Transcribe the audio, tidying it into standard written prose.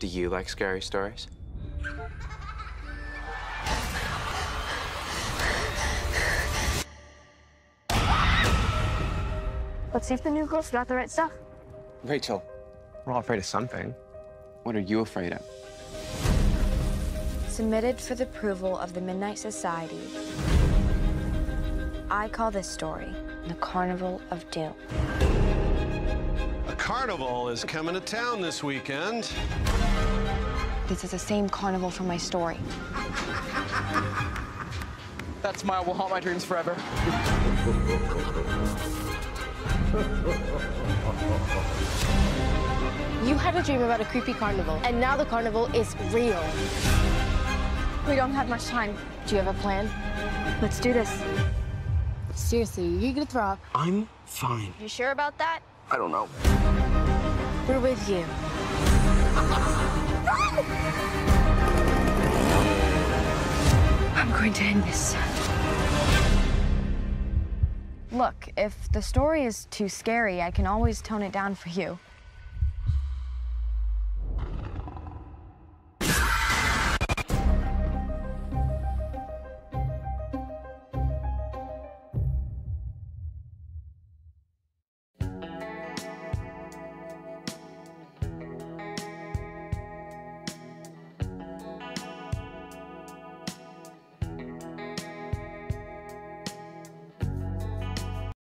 Do you like scary stories? Let's see if the new girl's got the right stuff. Rachel, we're all afraid of something. What are you afraid of? Submitted for the approval of the Midnight Society. I call this story the Carnival of Doom. A carnival is coming to town this weekend. This is the same carnival from my story. That smile will haunt my dreams forever. You had a dream about a creepy carnival, and now the carnival is real. We don't have much time. Do you have a plan? Let's do this. Seriously, you're gonna throw up. I'm fine. You sure about that? I don't know. We're with you. I'm going to end this. Look, if the story is too scary, I can always tone it down for you.